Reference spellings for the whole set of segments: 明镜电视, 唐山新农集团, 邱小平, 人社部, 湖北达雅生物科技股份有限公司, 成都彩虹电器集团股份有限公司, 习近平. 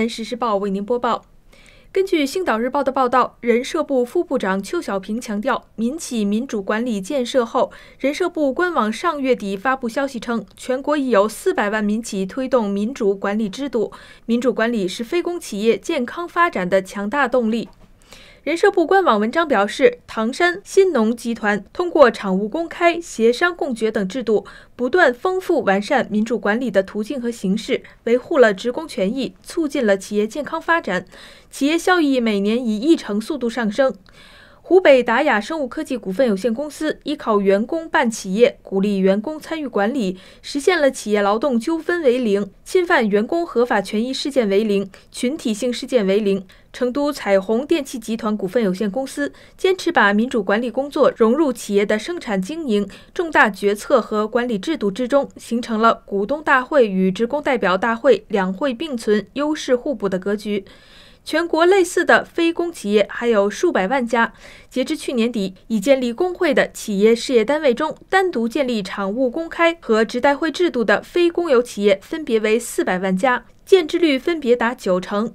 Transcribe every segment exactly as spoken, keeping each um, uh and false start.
闻实时报为您播报。根据《星岛日报》的报道，人社部副部长邱小平强调，民企民主管理建设后，人社部官网上月底发布消息称，全国已有四百万民企推动民主管理制度。民主管理是非公企业健康发展的强大动力。人社部官网文章表示，唐山新农集团通过场务公开、协商共决等制度，不断丰富完善民主管理的途径和形式，维护了职工权益，促进了企业健康发展。企业效益每年以一成速度上升。湖北达雅生物科技股份有限公司依靠员工办企业，鼓励员工参与管理，实现了企业劳动纠纷为零、侵犯员工合法权益事件为零、群体性事件为零。成都彩虹电器集团股份有限公司坚持把民主管理工作融入企业的生产经营、重大决策和管理制度之中，形成了股东大会与职工代表大会两会并存、优势互补的格局。全国类似的非公企业还有数百万家。截至去年底，已建立工会的企业事业单位中，单独建立场务公开和职代会制度的非公有企业分别为四百万家，建制率分别达九成。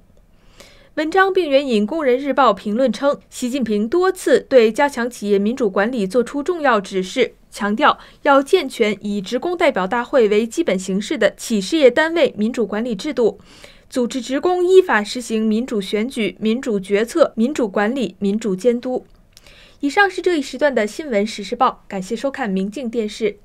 文章并援引《工人日报》评论称，习近平多次对加强企业民主管理作出重要指示，强调要健全以职工代表大会为基本形式的企事业单位民主管理制度，组织职工依法实行民主选举、民主决策、民主管理、民主监督。以上是这一时段的新闻实时报，感谢收看明镜电视。